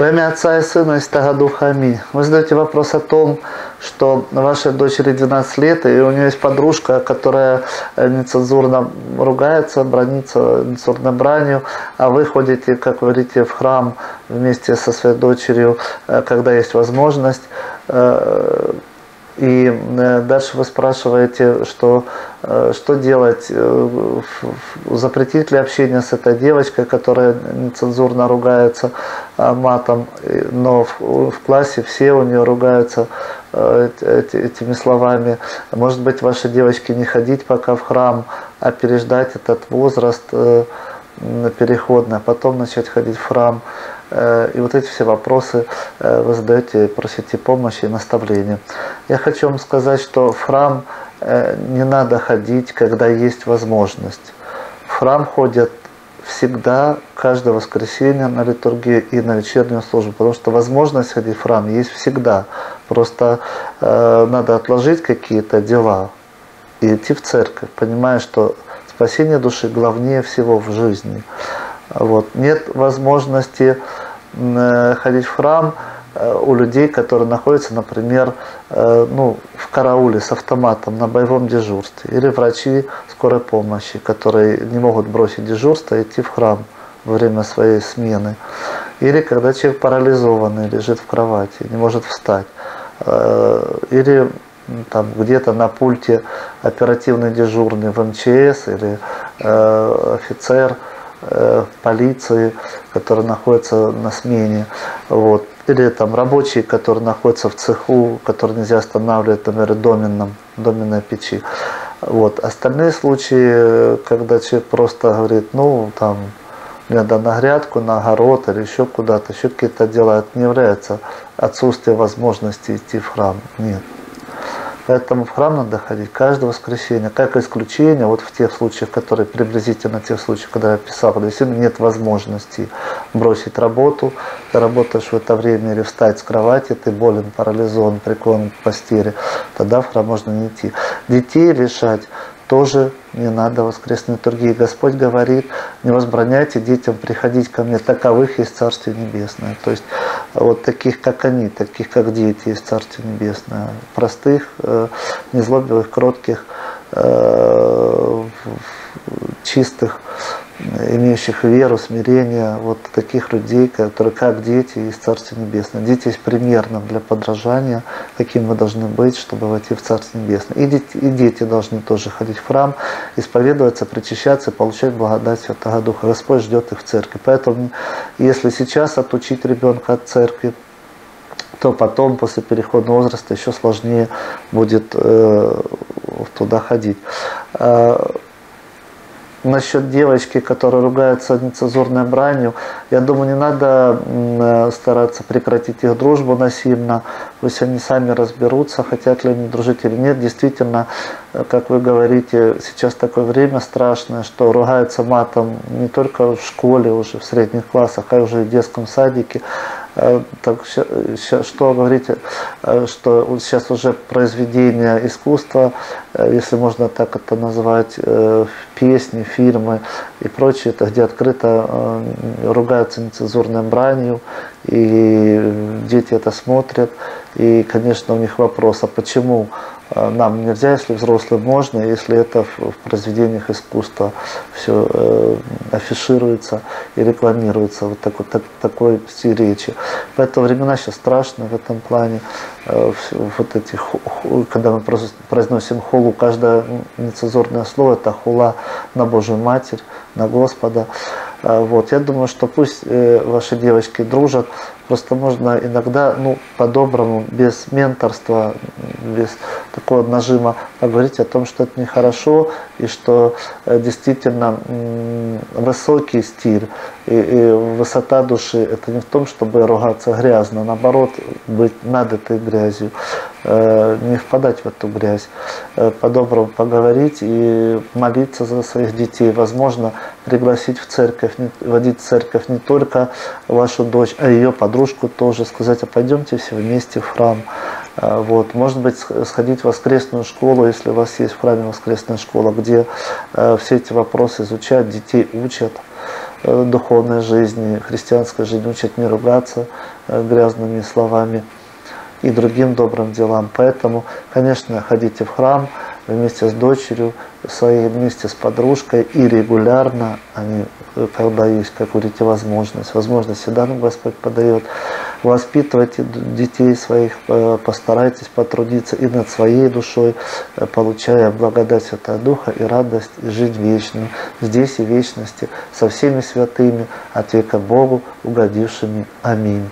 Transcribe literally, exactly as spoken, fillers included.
Во имя Отца и Сына и Святого Духа. Аминь. Вы задаете вопрос о том, что вашей дочери двенадцать лет, и у нее есть подружка, которая нецензурно ругается, бранится нецензурной бранью, а вы ходите, как говорите, в храм вместе со своей дочерью, когда есть возможность. И дальше вы спрашиваете, что, что делать, запретить ли общение с этой девочкой, которая нецензурно ругается матом, но в, в классе все у нее ругаются этими словами. Может быть, вашей девочке не ходить пока в храм, а переждать этот возраст переходный, а потом начать ходить в храм. И вот эти все вопросы вы задаете, просите помощи и наставления. Я хочу вам сказать, что в храм не надо ходить, когда есть возможность. В храм ходят всегда, каждое воскресенье на литургию и на вечернюю службу, потому что возможность ходить в храм есть всегда. Просто надо отложить какие-то дела и идти в церковь, понимая, что спасение души главнее всего в жизни. Вот. Нет возможности ходить в храм у людей, которые находятся, например, ну, в карауле с автоматом на боевом дежурстве, или врачи скорой помощи, которые не могут бросить дежурство и идти в храм во время своей смены, или когда человек парализованный лежит в кровати, не может встать, или где-то на пульте оперативный дежурный в эм че эс или офицер полиции, которые находятся на смене, вот. Или там рабочие, которые находятся в цеху, которые нельзя останавливать, например, доменном, доменной печи. Вот. Остальные случаи, когда человек просто говорит, ну, там, мне надо на грядку, на огород или еще куда-то, еще какие-то дела, это не является отсутствие возможности идти в храм, нет. Поэтому в храм надо ходить каждое воскресенье, как исключение, вот в тех случаях, которые приблизительно тех случаях, когда я писал, если нет возможности бросить работу, ты работаешь в это время или встать с кровати, ты болен, парализован, прикован к постели, тогда в храм можно не идти. Детей лишать тоже не надо воскресной литургии. Господь говорит, не возбраняйте детям приходить ко мне, таковых есть Царствие Небесное. То есть вот таких, как они, таких, как дети, есть Царствие Небесное. Простых, незлобивых, кротких, чистых, имеющих веру, смирение, вот таких людей, которые как дети из Царства Небесного. Дети есть примерно для подражания, каким мы должны быть, чтобы войти в Царство Небесное. И дети, и дети должны тоже ходить в храм, исповедоваться, причащаться, получать благодать Святого Духа. Господь ждет их в церкви. Поэтому, если сейчас отучить ребенка от церкви, то потом, после переходного возраста, еще сложнее будет э, туда ходить. Насчет девочки, которая ругается нецензурной бранью, я думаю, не надо стараться прекратить их дружбу насильно, пусть они сами разберутся, хотят ли они дружить или нет. Действительно, как вы говорите, сейчас такое время страшное, что ругаются матом не только в школе, уже в средних классах, а уже и в детском садике. Так, что говорите, что сейчас уже произведения искусства, если можно так это назвать, песни, фильмы и прочее, это где открыто ругаются нецензурной бранью, и дети это смотрят, и, конечно, у них вопрос, а почему нам нельзя, если взрослым можно, если это в произведениях искусства все э, афишируется и рекламируется, вот так, вот, так, такой стиль речи. Поэтому времена сейчас страшны в этом плане. Э, вот эти, когда мы произносим хулу, каждое нецензурное слово — это хула на Божью Матерь, на Господа. Вот. Я думаю, что пусть ваши девочки дружат, просто можно иногда, ну, по-доброму, без менторства, без такого нажима, поговорить о том, что это нехорошо, и что действительно высокий стиль и, и высота души — это не в том, чтобы ругаться грязно, наоборот, быть над этой грязью, не впадать в эту грязь, по-доброму поговорить и молиться за своих детей. Возможно, пригласить в церковь, водить в церковь не только вашу дочь, а ее подружку тоже, сказать, а пойдемте все вместе в храм. Вот. Может быть, сходить в воскресную школу, если у вас есть в храме воскресная школа, где все эти вопросы изучают, детей учат. духовной жизни, христианской жизни, учит не ругаться грязными словами и другим добрым делам. Поэтому, конечно, ходите в храм вместе с дочерью своей, вместе с подружкой, и регулярно, они, когда есть, как говорите, возможность, возможность всегда нам Господь подает, воспитывайте детей своих, постарайтесь потрудиться и над своей душой, получая благодать Святого Духа и радость, и жизнь вечную, здесь и вечности, со всеми святыми, от века Богу угодившими. Аминь.